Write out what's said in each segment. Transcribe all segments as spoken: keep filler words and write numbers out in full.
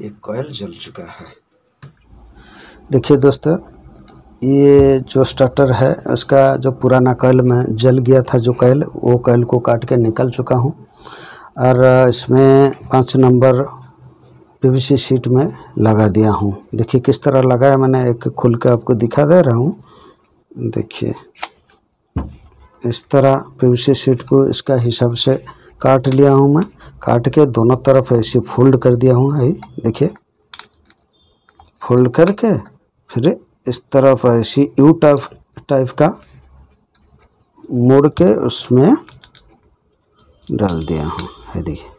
ये कॉयल जल चुका है। देखिए दोस्तों, ये जो स्टार्टर है उसका जो पुराना कॉयल में जल गया था, जो कॉयल वो कॉयल को काट के निकल चुका हूँ और इसमें पाँच नंबर पीवीसी शीट में लगा दिया हूँ। देखिए किस तरह लगाया मैंने, एक खुल के आपको दिखा दे रहा हूँ। देखिए इस तरह पीवीसी शीट को इसका हिसाब से काट लिया हूँ मैं, काट के दोनों तरफ ऐसे फोल्ड कर दिया हूँ। यही देखिए फोल्ड करके फिर इस तरफ ऐसी यू टाइप टाइप का मोड़ के उसमें डाल दिया हूँ। है देखिए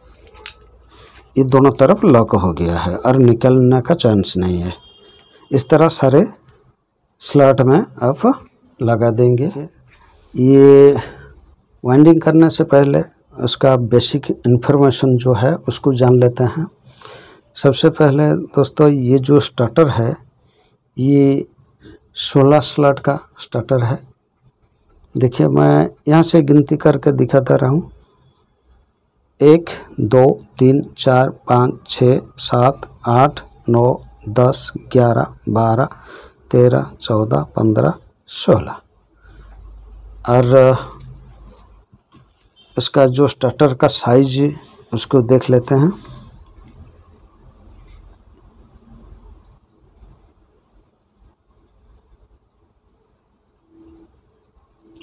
ये दोनों तरफ लॉक हो गया है और निकलने का चांस नहीं है। इस तरह सारे स्लॉट में आप लगा देंगे। ये वाइंडिंग करने से पहले उसका बेसिक इन्फॉर्मेशन जो है उसको जान लेते हैं। सबसे पहले दोस्तों, ये जो स्टार्टर है ये सोलह स्लॉट का स्टार्टर है। देखिए मैं यहाँ से गिनती करके दिखाता रहा हूँ। एक दो तीन चार पाँच छः सात आठ नौ दस ग्यारह बारह तेरह चौदह पंद्रह सोलह। और इसका जो स्टार्टर का साइज उसको देख लेते हैं।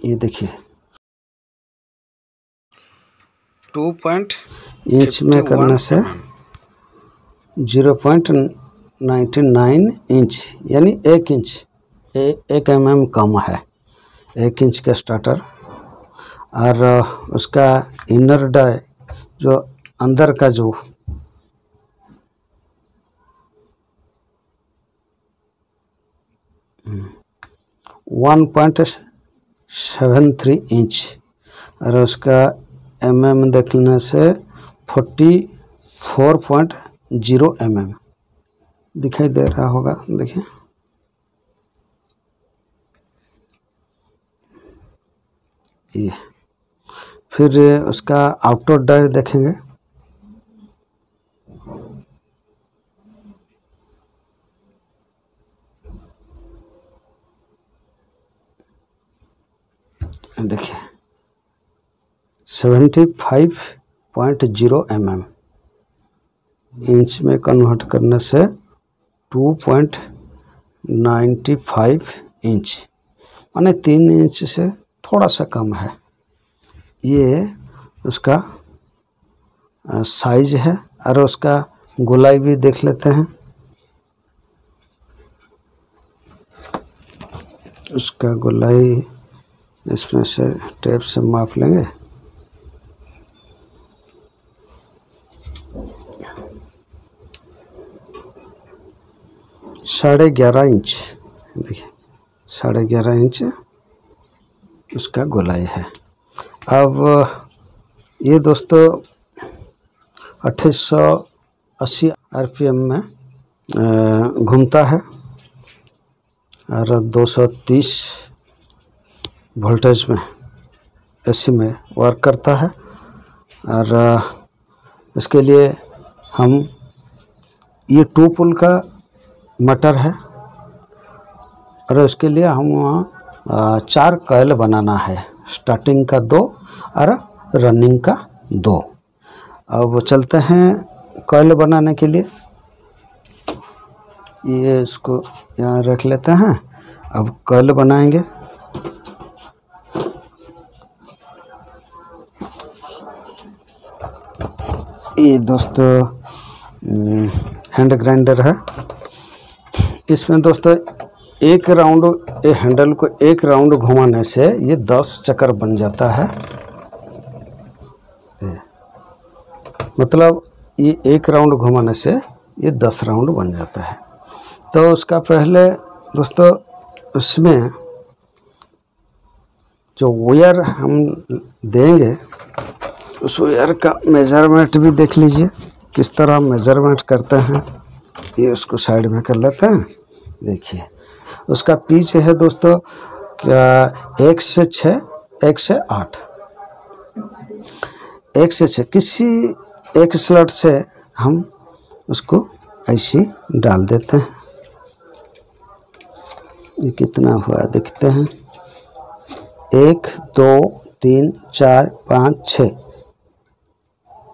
ये देखिए टू पॉइंट इंच में करने से zero point ninety nine inch यानी एक इंच ए, एक एम एम कम है, एक इंच का स्टार्टर। और उसका इनर डाई जो अंदर का जो one point seven three inch और उसका एम एम देखने से forty four point zero M M दिखाई दे रहा होगा। देखिए ये फिर उसका आउटडोर डायर देखेंगे। देखिए seventy five point zero M M inch में कन्वर्ट करने से two point ninety five inch माने तीन इंच से थोड़ा सा कम है। ये उसका साइज है। और उसका गोलाई भी देख लेते हैं। उसका गोलाई इसमें से टेप से माप लेंगे। साढ़े ग्यारह इंच, देखिए साढ़े ग्यारह इंच उसका गोलाई है। अब ये दोस्तों अट्ठाईस सौ अस्सी आर पी एम में घूमता है और दो सौ तीस वोल्टेज में एसी में वर्क करता है। और इसके लिए हम ये टू पुल का मटर है और उसके लिए हम वहाँ चार कॉइल बनाना है, स्टार्टिंग का दो और रनिंग का दो। अब चलते हैं कॉइल बनाने के लिए। ये इसको यहाँ रख लेते हैं। अब कॉइल बनाएंगे। ये दोस्तों हैंड ग्राइंडर है। इसमें दोस्तों एक राउंड ये हैंडल को एक राउंड घुमाने से ये दस चक्कर बन जाता है। मतलब ये एक राउंड घुमाने से ये दस राउंड बन जाता है। तो उसका पहले दोस्तों उसमें जो वायर हम देंगे उस वायर का मेजरमेंट भी देख लीजिए किस तरह मेजरमेंट करते हैं। ये उसको साइड में कर लेते हैं। देखिए उसका पिच है दोस्तों एक से छः, एक से आठ, एक से छः। किसी एक स्लॉट से हम उसको ऐसे डाल देते हैं। ये कितना हुआ देखते हैं, एक दो तीन चार पाँच छः,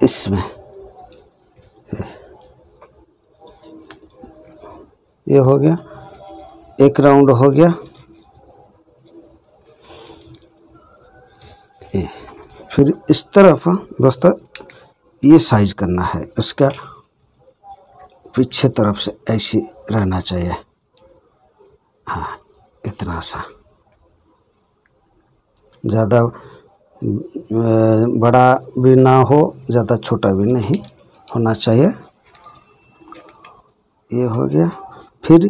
इसमें ये हो गया एक राउंड हो गया। फिर इस तरफ दोस्तों ये साइज करना है, उसका पीछे तरफ से ऐसे रहना चाहिए, हाँ इतना सा, ज़्यादा बड़ा भी ना हो ज़्यादा छोटा भी नहीं होना चाहिए। ये हो गया। फिर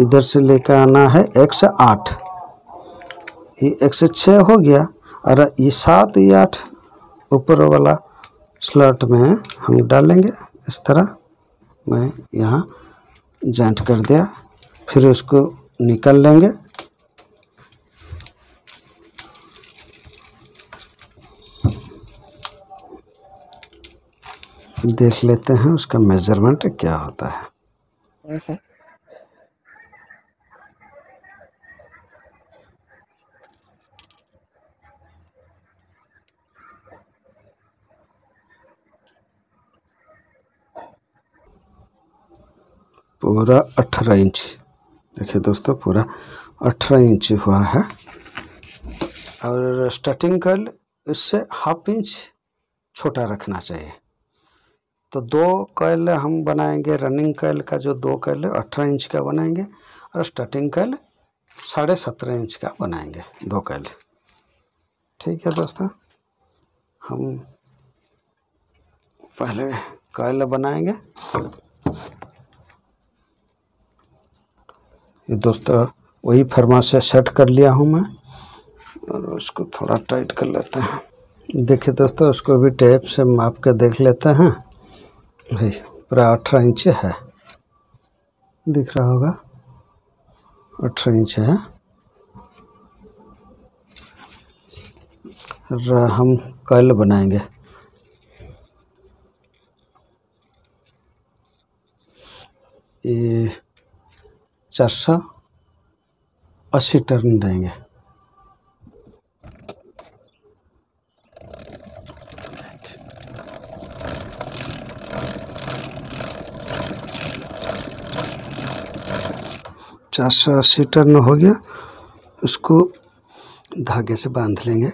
इधर से लेकर आना है एक से आठ, ये एक से छः हो गया, और ये सात या आठ ऊपर वाला स्लॉट में हम डालेंगे। इस तरह मैं यहाँ जॉइंट कर दिया, फिर उसको निकाल लेंगे। देख लेते हैं उसका मेजरमेंट क्या होता है। ऐसा पूरा अठारह इंच, देखिए दोस्तों पूरा अठारह इंच हुआ है। और स्टार्टिंग कर्ल इससे हाफ इंच छोटा रखना चाहिए। तो दो कर्ल हम बनाएंगे, रनिंग कर्ल का जो दो कर्ल है अठारह इंच का बनाएंगे, और स्टार्टिंग कर्ल साढ़े सत्रह इंच का बनाएंगे दो कर्ल। ठीक है दोस्तों, हम पहले कर्ल बनाएंगे। दोस्तों वही फरमा से सेट कर लिया हूँ मैं, और उसको थोड़ा टाइट कर लेते हैं। देखिए दोस्तों उसको भी टेप से माप के देख लेते हैं, भाई पूरा अठारह इंच है, दिख रहा होगा अठारह इंच है। और हम कॉइल बनाएंगे, ये चार सौ अस्सी टर्न देंगे। चार सौ अस्सी टर्न हो गया, उसको धागे से बांध लेंगे।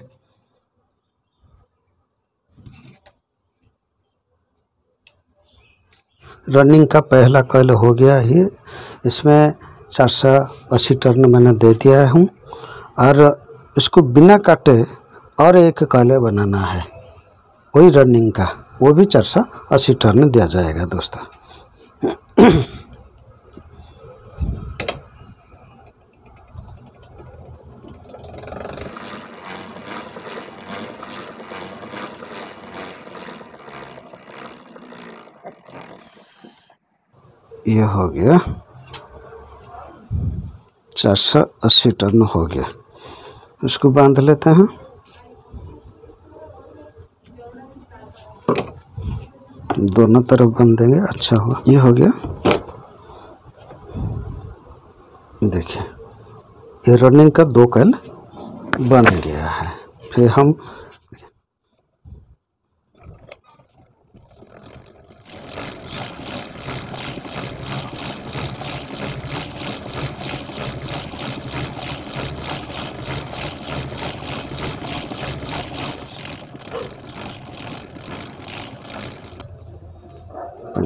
रनिंग का पहला कॉइल हो गया ही, इसमें चार सौ अस्सी टर्न मैंने दे दिया हूँ, और इसको बिना काटे और एक कॉइल बनाना है, वही रनिंग का, वो भी चार सौ अस्सी टर्न दिया जाएगा दोस्तों। ये हो गया चार सौ अस्सी टर्न हो गया, उसको बांध लेते हैं। दोनों तरफ बांधेंगे, अच्छा हुआ। ये हो गया, देखिए ये रनिंग का दो कल बन गया है। फिर हम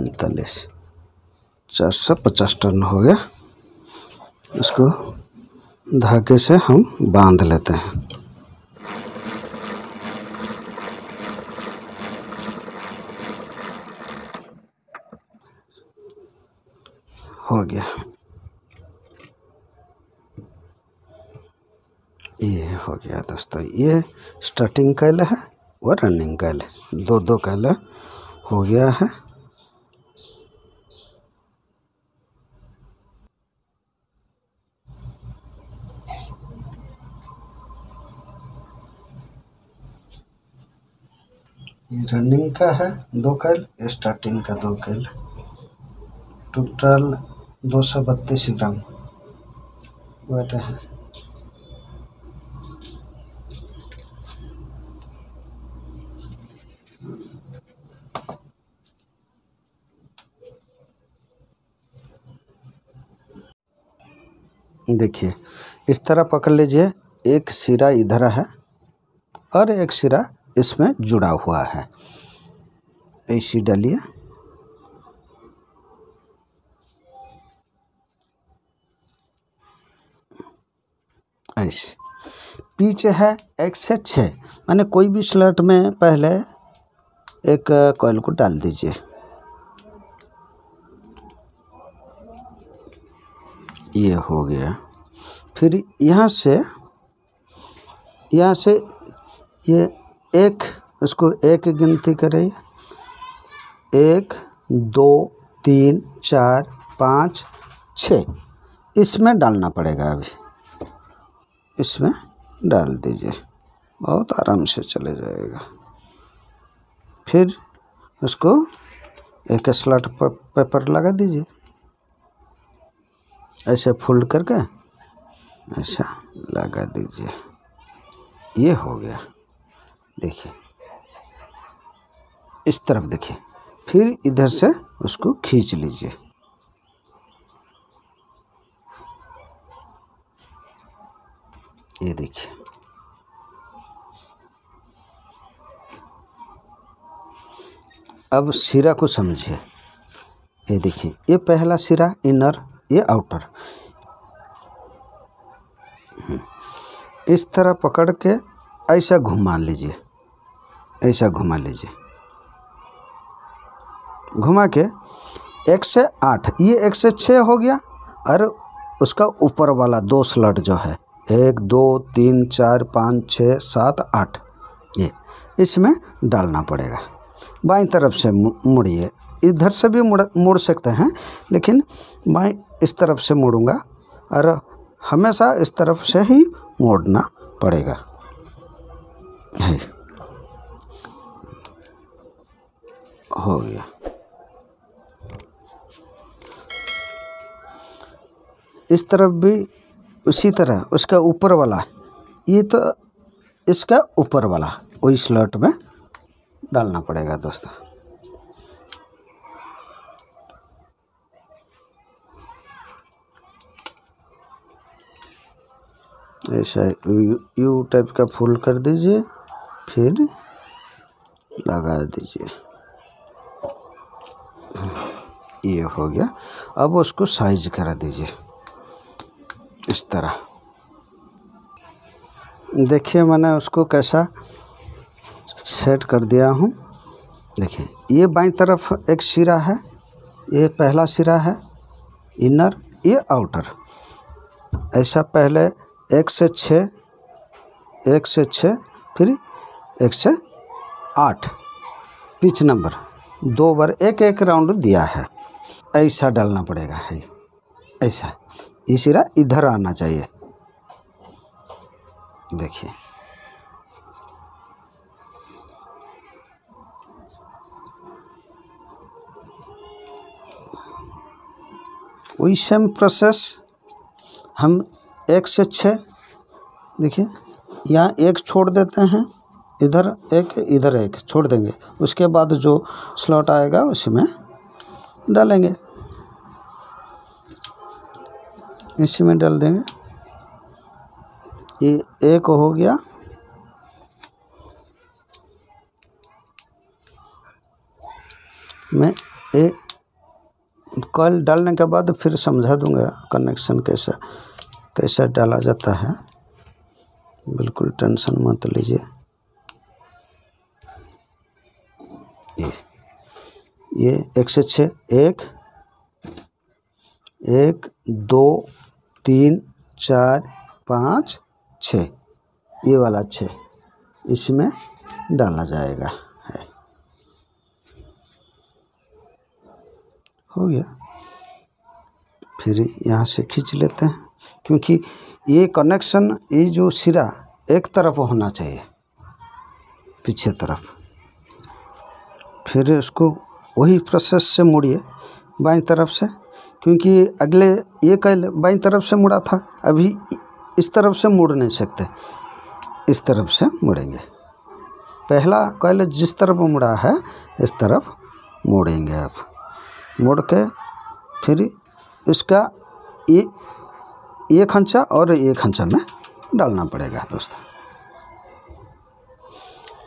पैंतालीस चार सौ पचास टन हो गया, इसको धागे से हम बांध लेते हैं। हो गया, ये हो गया दोस्तों। ये स्टार्टिंग कॉइल है, वो रनिंग कॉइल, दो दो कॉइल हो गया है। रनिंग का है दो कॉइल, स्टार्टिंग का दो कॉइल। टोटल दो सौ बत्तीस ग्राम वेट है। देखिए इस तरह पकड़ लीजिए, एक सिरा इधर है और एक सिरा इसमें जुड़ा हुआ है। ऐसे डालिए, ऐसे पीच है एक से छः, माने कोई भी स्लॉट में पहले एक कॉइल को डाल दीजिए। ये हो गया। फिर यहाँ से यहाँ से ये एक, उसको एक गिनती करिए, एक दो तीन चार पाँच छः, इसमें डालना पड़ेगा। अभी इसमें डाल दीजिए, बहुत आराम से चले जाएगा। फिर उसको एक स्लॉट पर पर लगा दीजिए, ऐसे फोल्ड करके ऐसा लगा दीजिए। ये हो गया। देखिए इस तरफ देखिए, फिर इधर से उसको खींच लीजिए। ये देखिए अब सिरा को समझिए। ये देखिए ये पहला सिरा इनर, ये आउटर। इस तरह पकड़ के ऐसा घुमा लीजिए, ऐसा घुमा लीजिए, घुमा के एक से आठ, ये एक से छः हो गया। और उसका ऊपर वाला दो स्लॉट जो है, एक दो तीन चार पाँच छः सात आठ, ये इसमें डालना पड़ेगा। बाईं तरफ से मुड़िए, इधर से भी मुड़ मुड़ सकते हैं, लेकिन मैं इस तरफ से मोड़ूंगा और हमेशा इस तरफ से ही मोड़ना पड़ेगा। है हो गया। इस तरफ भी उसी तरह उसका ऊपर वाला, ये तो इसका ऊपर वाला वही स्लॉट में डालना पड़ेगा दोस्तों। ऐसा यू, यू टाइप का फूल कर दीजिए, फिर लगा दीजिए। ये हो गया। अब उसको साइज करा दीजिए इस तरह। देखिए मैंने उसको कैसा सेट कर दिया हूँ। देखिए ये बाईं तरफ एक सिरा है, ये पहला सिरा है इनर, ये आउटर। ऐसा पहले एक से छः, एक से छः, फिर एक से आठ, पिच नंबर दो बार एक एक राउंड दिया है। ऐसा डालना पड़ेगा है, ऐसा ये सिरा इधर आना चाहिए। देखिए वही सेम प्रोसेस हम एक से छः, देखिए यहाँ एक छोड़ देते हैं, इधर एक इधर एक छोड़ देंगे, उसके बाद जो स्लॉट आएगा उसमें डालेंगे, इसी में डाल देंगे। ये एक हो गया, मैं ये कॉइल डालने के बाद फिर समझा दूंगा कनेक्शन कैसा कैसा डाला जाता है, बिल्कुल टेंशन मत लीजिए। ये ये एक से छः, एक एक दो तीन चार पाँच छः, ये वाला छः इसमें डाला जाएगा। है हो गया। फिर यहाँ से खींच लेते हैं, क्योंकि ये कनेक्शन, ये जो सिरा एक तरफ होना चाहिए पीछे तरफ। फिर उसको वही प्रोसेस से मोड़िए बाईं तरफ से। क्योंकि अगले ये कल बाईं तरफ से मुड़ा था, अभी इस तरफ से मुड़ नहीं सकते, इस तरफ से मुड़ेंगे। पहला कल जिस तरफ मुड़ा है इस तरफ मुड़ेंगे आप, मुड़ के फिर इसका ये ये खंचा और ये खंचा में डालना पड़ेगा दोस्तों।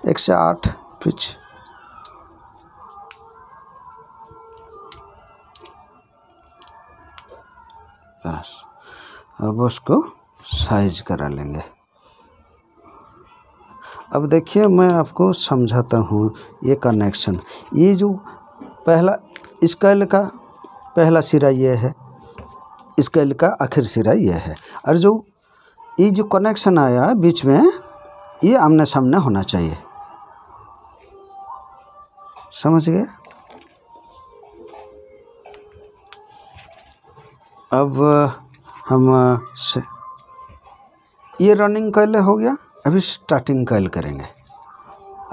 एक से आठ पिच बस। अब उसको साइज करा लेंगे। अब देखिए मैं आपको समझाता हूँ ये कनेक्शन। ये जो पहला इस कैल का पहला सिरा ये है, इस कैल का आखिर सिरा ये है, और जो ये जो कनेक्शन आया बीच में ये आमने सामने होना चाहिए। समझ गए? अब हम से ये रनिंग कॉइल हो गया, अभी स्टार्टिंग कॉइल करेंगे।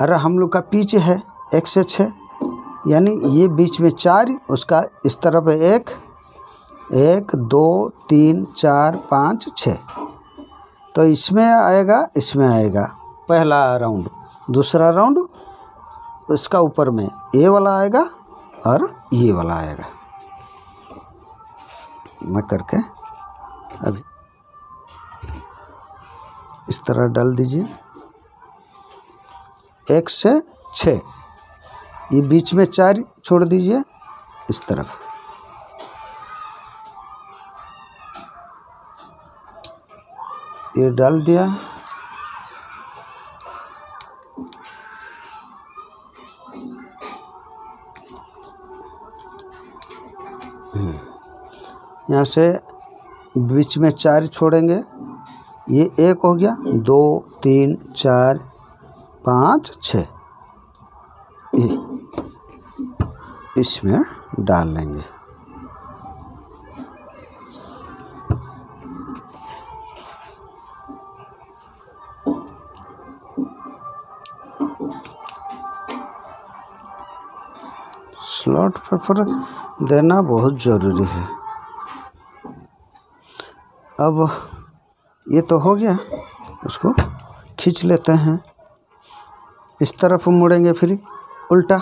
अरे हम लोग का पिच है एक से छः, यानी ये बीच में चार, उसका इस तरफ एक एक दो तीन चार पाँच छः, तो इसमें आएगा इसमें आएगा पहला राउंड, दूसरा राउंड इसका ऊपर में ये वाला आएगा और ये वाला आएगा। मैं करके अभी इस तरह डाल दीजिए। एक से छः, ये बीच में चार छोड़ दीजिए इस तरफ, ये डाल दिया। यहाँ से बीच में चार छोड़ेंगे, ये एक हो गया, दो तीन चार पाँच छः, इसमें डाल लेंगे। स्लॉट पर, पर देना बहुत ज़रूरी है। अब ये तो हो गया, उसको खींच लेते हैं। इस तरफ मुड़ेंगे, फिर उल्टा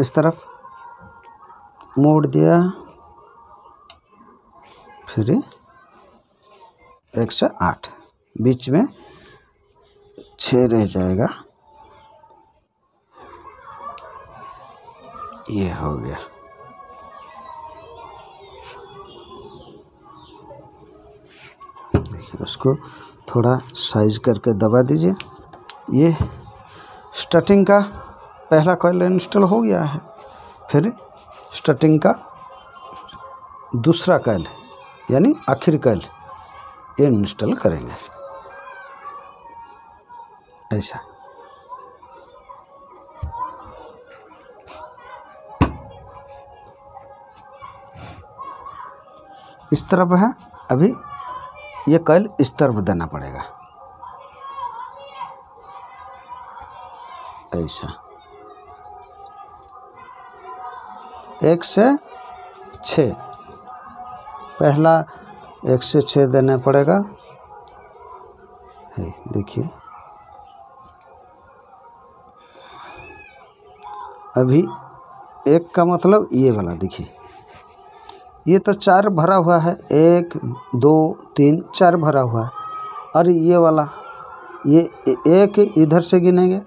इस तरफ मोड़ दिया, फिर एक से आठ, बीच में छः रह जाएगा। ये हो गया। उसको थोड़ा साइज करके दबा दीजिए। ये स्टार्टिंग का पहला कॉइल इंस्टॉल हो गया है, फिर स्टार्टिंग का दूसरा कॉइल यानी आखिर कॉइल ये इंस्टॉल करेंगे। ऐसा इस तरफ है, अभी ये कॉइल इस तरफ देना पड़ेगा। ऐसा एक से छः, पहला एक से छः देना पड़ेगा। है देखिए, अभी एक का मतलब ये वाला देखिए, ये तो चार भरा हुआ है, एक दो तीन चार भरा हुआ है, और ये वाला ये एक इधर से गिनेंगे,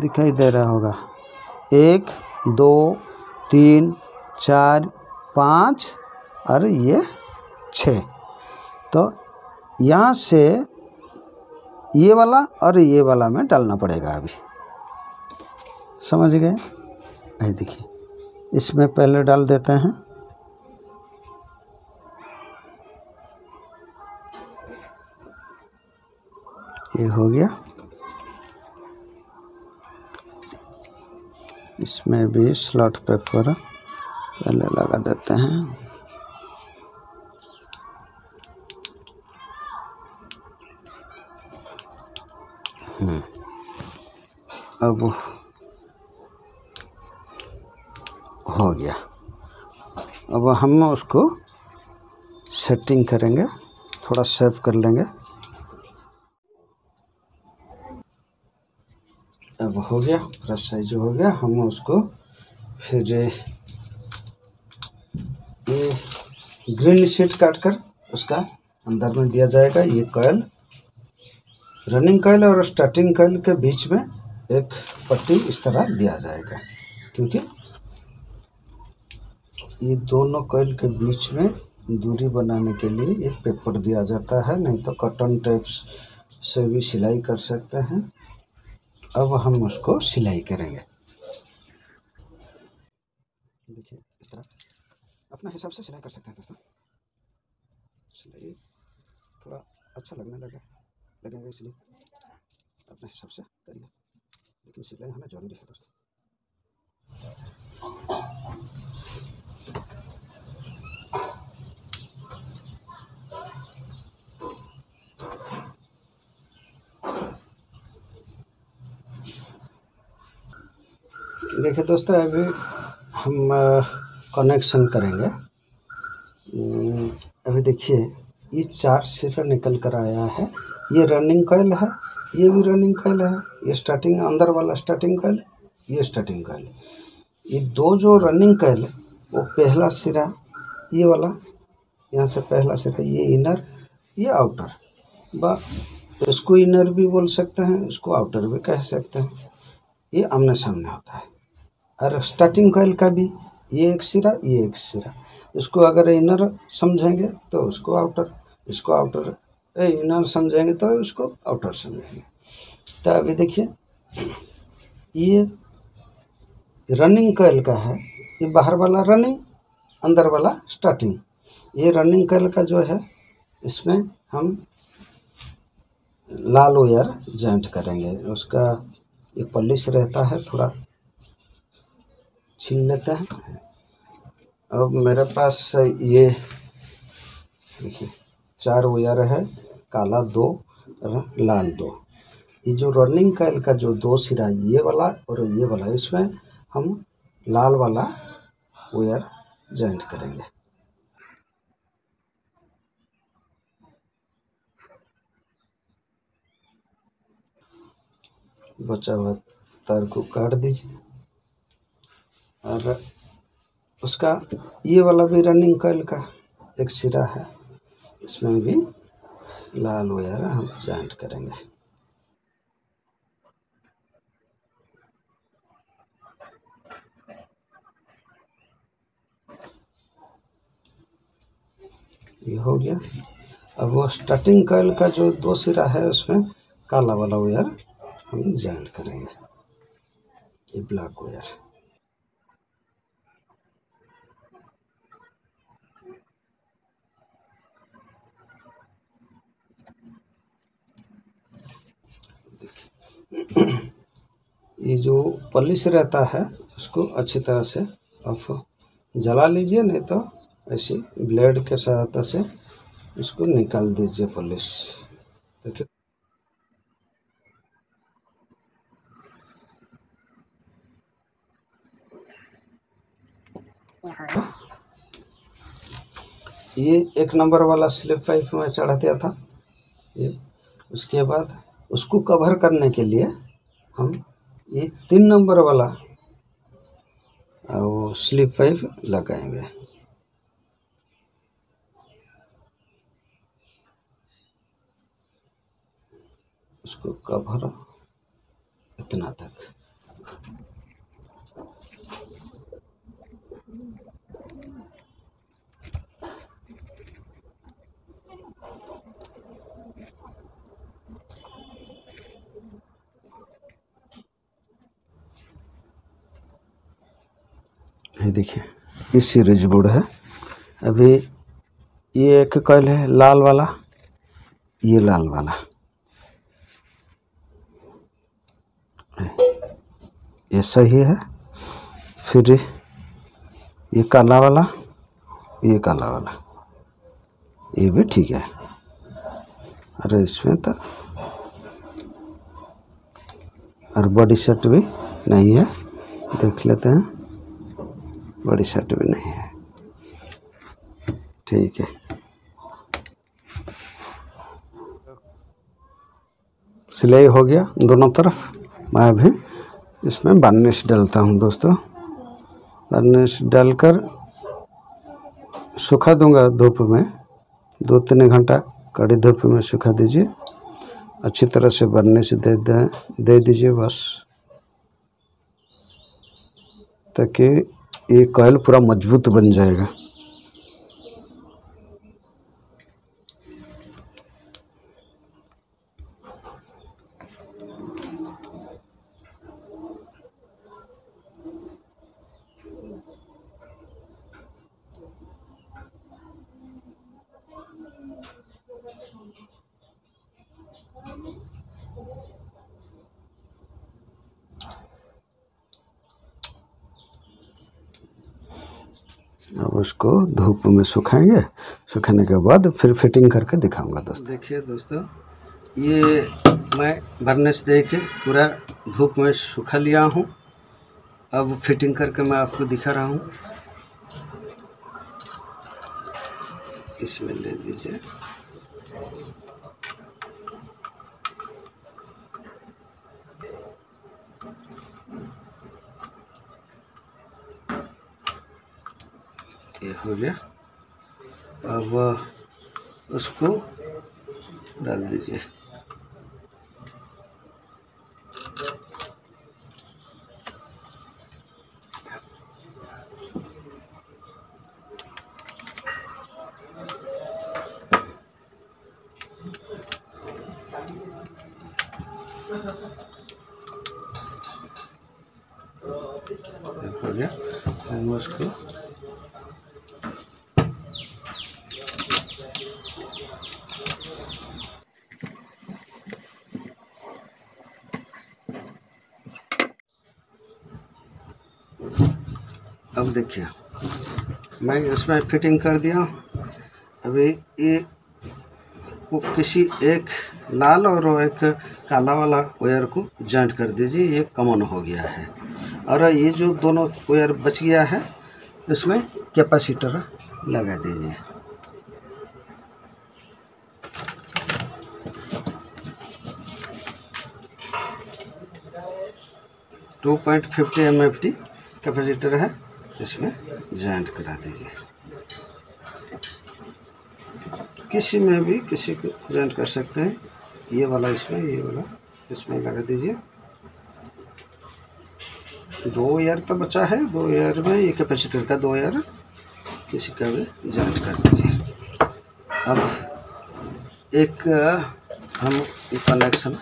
दिखाई दे रहा होगा, एक दो तीन चार पाँच और ये छः। तो यहाँ से ये वाला और ये वाला में डालना पड़ेगा अभी। समझ गए? ये देखिए, इसमें पहले डाल देते हैं। ये हो गया, इसमें भी स्लॉट पेपर पहले लगा देते हैं। हम्म अब हो गया। अब हम उसको सेटिंग करेंगे, थोड़ा सेव कर लेंगे। अब हो गया पूरा साइज हो गया। हम उसको फिर ये ग्रीन शीट काट कर उसका अंदर में दिया जाएगा। ये कॉइल, रनिंग कॉइल और स्टार्टिंग कॉइल के बीच में एक पट्टी इस तरह दिया जाएगा, क्योंकि ये दोनों कॉइल के बीच में दूरी बनाने के लिए एक पेपर दिया जाता है, नहीं तो कॉटन टेप्स से भी सिलाई कर सकते हैं। अब हम उसको सिलाई करेंगे। देखिए इस तरह अपने हिसाब से सिलाई कर सकते हैं दोस्तों। सिलाई थोड़ा अच्छा लगने लगा लगेगा इसलिए अपने हिसाब से करिए, लेकिन सिलाई हमें जरूरी है दोस्तों। देखिए दोस्तों, अभी हम कनेक्शन करेंगे। अभी देखिए ये चार सिरा निकल कर आया है। ये रनिंग कॉइल है, ये भी रनिंग कॉइल है, ये स्टार्टिंग अंदर वाला स्टार्टिंग कॉइल, ये स्टार्टिंग कॉइल। ये दो जो रनिंग कॉइल है वो पहला सिरा ये वाला यहाँ से पहला सिरा, ये इनर ये आउटर, बा इसको इनर भी बोल सकते हैं, इसको आउटर भी कह सकते हैं। ये आमने सामने होता है। और स्टार्टिंग कॉइल का भी ये एक सिरा ये एक सिरा, इसको अगर इनर समझेंगे तो उसको आउटर, इसको आउटर ए इनर समझेंगे तो उसको आउटर समझेंगे। तो अभी देखिए ये रनिंग कॉइल का है, ये बाहर वाला रनिंग अंदर वाला स्टार्टिंग। ये रनिंग कॉइल का जो है इसमें हम लाल वायर जॉइंट करेंगे। उसका ये पॉलिश रहता है, थोड़ा छीन लेते हैं। अब मेरे पास ये देखिए चार वायर है, काला दो और लाल दो। ये जो रनिंग कॉइल का जो दो सिरा ये वाला और ये वाला, इसमें हम लाल वाला वायर जॉइंट करेंगे। बचा हुआ तार को काट दीजिए। और उसका ये वाला भी रनिंग कॉइल का एक सिरा है, इसमें भी लाल वायर हम जॉइंट करेंगे। ये हो गया। अब वो स्टार्टिंग कॉइल का जो दो सिरा है उसमें काला वाला वायर हम जॉइंट करेंगे, ये ब्लैक वायर। ये जो पॉलिश रहता है उसको अच्छी तरह से आप जला लीजिए, नहीं तो ऐसे ब्लेड के सहायता से इसको निकाल दीजिए पॉलिश। देखिए ये एक नंबर वाला स्लिप पाइप में चढ़ा दिया था। ये उसके बाद उसको कवर करने के लिए हम ये तीन नंबर वाला वो स्लिप पाइप लगाएंगे। उसको कवर इतना तक, ये देखिए ये सीरीज बोर्ड है। अभी ये एक कॉइल है लाल वाला, ये लाल वाला, ये सही है। फिर ये काला वाला ये काला वाला ये भी ठीक है। अरे इसमें तो और बॉडी सेट भी नहीं है, देख लेते हैं, बड़ी शर्ट भी नहीं है। ठीक है। सिलाई हो गया दोनों तरफ। मैं अभी इसमें बार्निश डालता हूं दोस्तों। बार्निश डालकर सुखा दूंगा धूप में, दो तीन घंटा कड़ी धूप में सुखा दीजिए, अच्छी तरह से बार्निश दे दें दे दीजिए बस, ताकि ये कॉइल पूरा मजबूत बन जाएगा। अब उसको धूप में सुखाएंगे, सुखाने के बाद फिर फिटिंग करके दिखाऊंगा दोस्तों। देखिए दोस्तों, ये मैं बर्निश दे के पूरा धूप में सुखा लिया हूँ। अब फिटिंग करके मैं आपको दिखा रहा हूँ। इसमें ले लीजिए, ये हो गया। अब उसको डाल दीजिए। ये हो गया। हम उसको अब देखिए, मैं उसमें फिटिंग कर दिया। अभी ये को किसी एक लाल और एक काला वाला वायर को जॉइंट कर दीजिए, ये कॉमन हो गया है। और ये जो दोनों वायर बच गया है, इसमें कैपेसिटर लगा दीजिए। Two point fifty M F T capacitor है, इसमें जॉइंट करा दीजिए। किसी में भी किसी को जॉइंट कर सकते हैं। ये वाला इसमें, ये वाला इसमें लगा दीजिए। दो एयर तो बचा है, दो एयर में ये कैपेसिटर का दो एयर किसी का भी जॉइंट कर दीजिए। अब एक हम कनेक्शन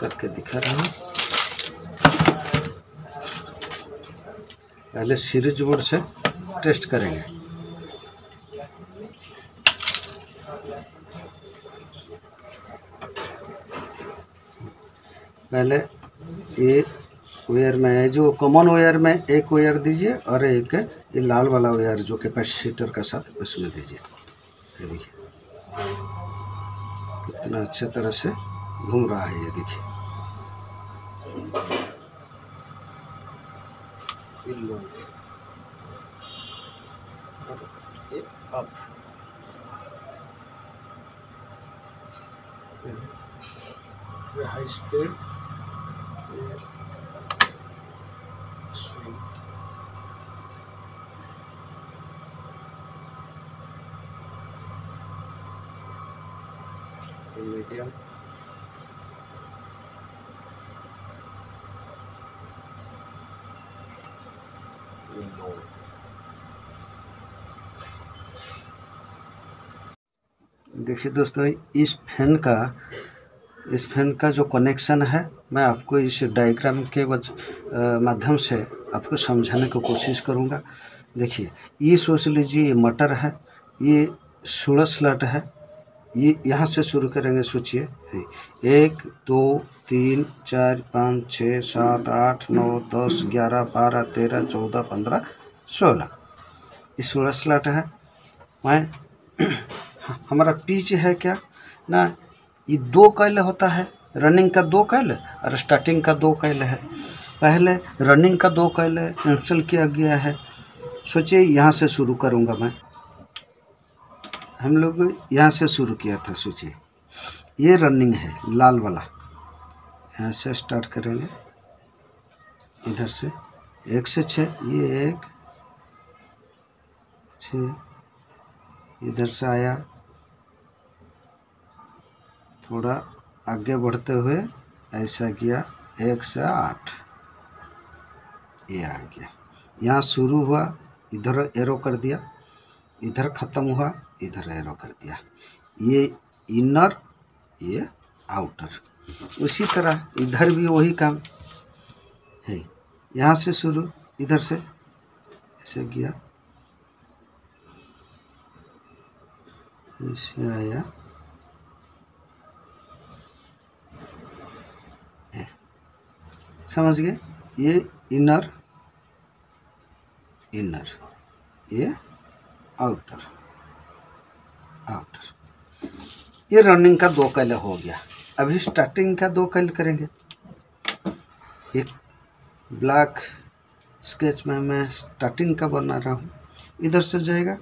करके दिखा रहे हैं। पहले सीरीज बोर्ड से टेस्ट करेंगे। पहले ये वायर में, जो कॉमन वायर में एक वायर दीजिए और एक ये लाल वाला वायर जो कैपेसिटर का साथ उसमें दीजिए। ये देखिए कितना अच्छे तरह से घूम रहा है। ये देखिए हाई स्पीड मीडियम देखिए दोस्तों, इस फैन का इस फैन का जो कनेक्शन है, मैं आपको इस डायग्राम के माध्यम से आपको समझाने की कोशिश करूंगा। देखिए, ये सोच लीजिए ये मटर है, ये सोलह स्लॉट है। ये यहाँ से शुरू करेंगे। सोचिए एक दो तीन चार पाँच छः सात आठ नौ दस ग्यारह बारह तेरह चौदह पंद्रह सोलह, ये सोलह स्लॉट है। मैं हमारा पिच है क्या ना, ये दो कॉइल होता है, रनिंग का दो कॉइल और स्टार्टिंग का दो कॉइल है। पहले रनिंग का दो कॉइल इंस्टॉल किया गया है। सोचिए यहाँ से शुरू करूँगा मैं। हम लोग यहाँ से शुरू किया था। सोचिए ये रनिंग है लाल वाला, यहाँ से स्टार्ट करेंगे इधर से एक से छः, ये एक छः इधर से आया, थोड़ा आगे बढ़ते हुए ऐसा किया एक से आठ, ये आ गया। यहाँ शुरू हुआ, इधर एरो कर दिया, इधर ख़त्म हुआ, इधर एरो कर दिया। ये इनर, ये आउटर। उसी तरह इधर भी वही काम है, यहाँ से शुरू, इधर से ऐसे गया, ऐसे आया, समझ गए। ये इनर इनर ये आउटर आउटर। ये रनिंग का दो कैल हो गया। अभी स्टार्टिंग का दो कैल करेंगे। एक ब्लैक स्केच में मैं स्टार्टिंग का बना रहा हूँ। इधर से जाएगा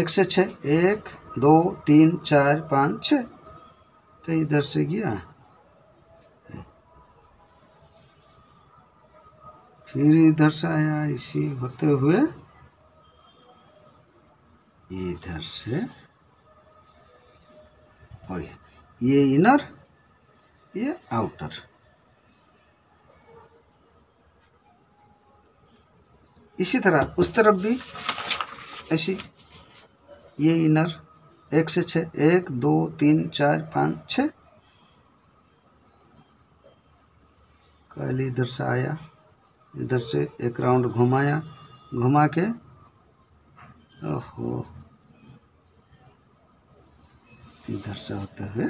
एक से छः, एक दो तीन चार पाँच छः, तो इधर से गया, फिर इधर से आया, इसी होते हुए इधर से हो गया। ये इनर, ये आउटर। इसी तरह उस तरफ भी ऐसी, ये इनर एक से छः, एक दो तीन चार पाँच छः, कल इधर से आया, इधर से एक राउंड घुमाया, घुमा के ओहो इधर से होते हुए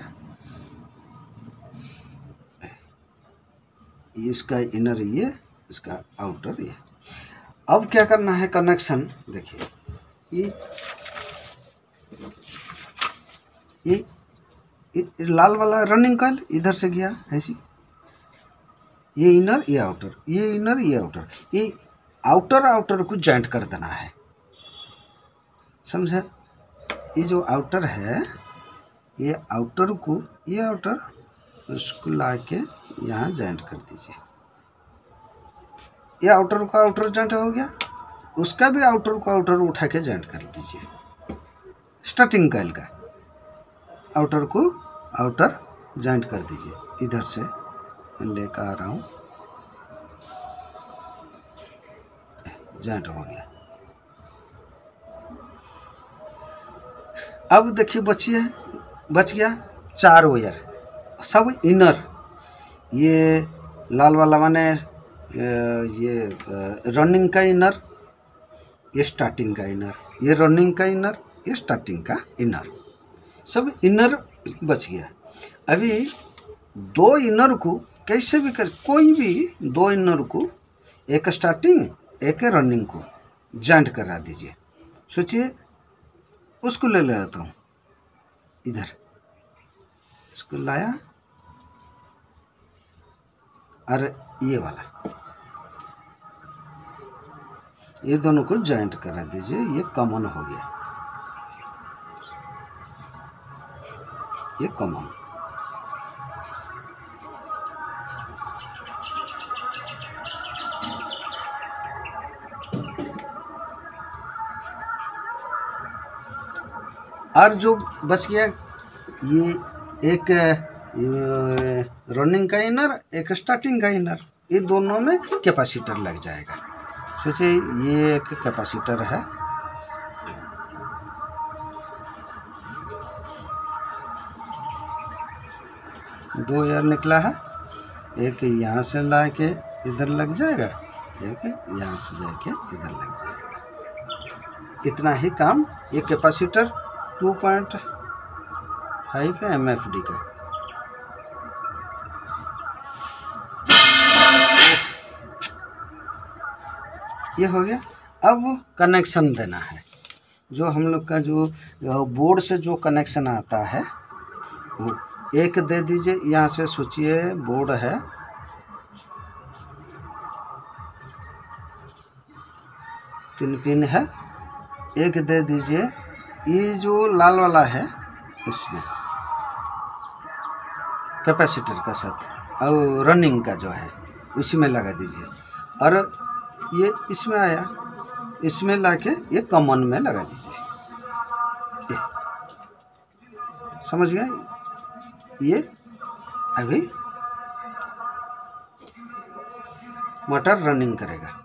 इसका इनर ये, इसका आउटर ये। अब क्या करना है कनेक्शन, देखिए ये ये, ये लाल वाला रनिंग कॉइल इधर से गया ऐसी, ये इनर ये आउटर, ये इनर ये आउटर। ये आउटर आउटर को जॉइंट कर देना है, समझे। ये जो आउटर है, ये आउटर को, ये आउटर उसको ला के यहाँ जॉइंट कर दीजिए। ये आउटर का आउटर जॉइंट हो गया, उसका भी आउटर का आउटर उठा के जॉइंट कर दीजिए। स्टार्टिंग कॉइल का आउटर को आउटर जॉइंट कर दीजिए। इधर से लेकर आ रहा हूं, जॉइंट हो गया। अब देखिए बचिए बच गया चार वायर, सब इनर। ये लाल वाला माने ये रनिंग का इनर, ये स्टार्टिंग का इनर, ये रनिंग का इनर, ये स्टार्टिंग का इनर, सब इनर बच गया। अभी दो इनर को कैसे भी कर, कोई भी दो इनर को, एक स्टार्टिंग एक रनिंग को जॉइंट करा दीजिए। सोचिए उसको ले लेता हूँ, इधर इसको लाया और ये वाला, ये दोनों को जॉइंट करा दीजिए। ये कॉमन हो गया, ये कॉमन। और जो बच गया, ये एक रनिंग का इनर, एक स्टार्टिंग का इनर, ये दोनों में कैपेसिटर लग जाएगा। सोचिए ये एक कैपेसिटर है, दो एयर निकला है, एक यहाँ से ला के इधर लग जाएगा, एक यहाँ से जाके इधर लग जाएगा। इतना ही काम। ये capacitor two point five M F D का, ये हो गया। अब कनेक्शन देना है। जो हम लोग का जो बोर्ड से जो कनेक्शन आता है, वो एक दे दीजिए यहाँ से। सोचिए बोर्ड है, तीन पिन है, एक दे दीजिए ये जो लाल वाला है उसमें कैपेसिटर का साथ और रनिंग का जो है उसी में लगा दीजिए, और ये इसमें आया, इसमें लाके ये कॉमन में लगा दीजिए। समझ गए? ये अभी मोटर रनिंग करेगा।